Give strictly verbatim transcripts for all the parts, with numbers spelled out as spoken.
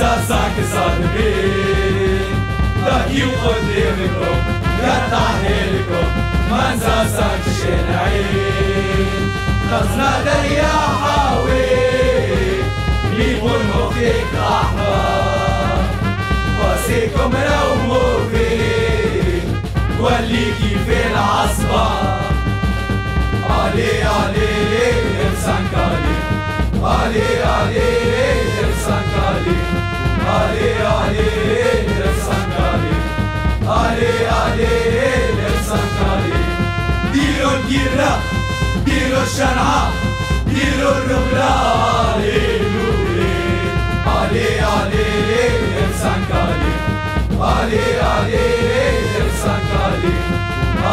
Menza cinq صادقين ضحيوا قدامكم قطع حالكم Menza cinq شانعين خلصنا دريا حاوي جيبوا المخيك احمر واسيكم روموا فين توليكي في العصبة علي علي بسنكالي علي علي Ali Ali Sankali Ali Ali Sankali Dilo Gira Dilo Shana Dilo Rubla Ali Lule Ali Ali Sankali Ali Ali Sankali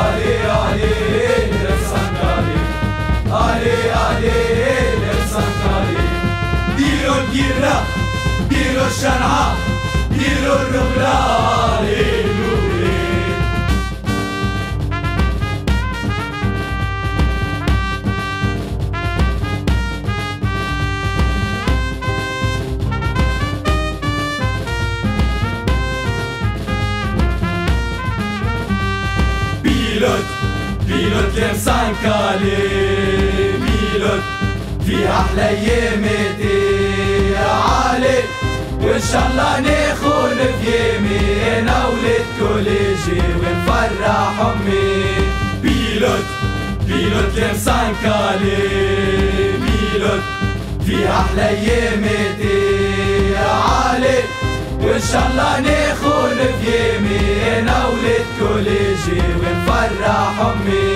Ali Ali Sankali Ali Ali Sankali Dilo Gira Dilo Shana, Dilo Rubla, Lule. Pilote, pilote لمسان كالي pilote في أحلى أياماتي عالي وإن شاء الله ناخد في يامي أنا ولاد كوليجي ونفرح أمي بيلوت بيلوت لمسان كالي بيلوت في أحلى أياماتي عالي وإن شاء الله ناخد في يامي أنا ولاد كوليجي ونفرح أمي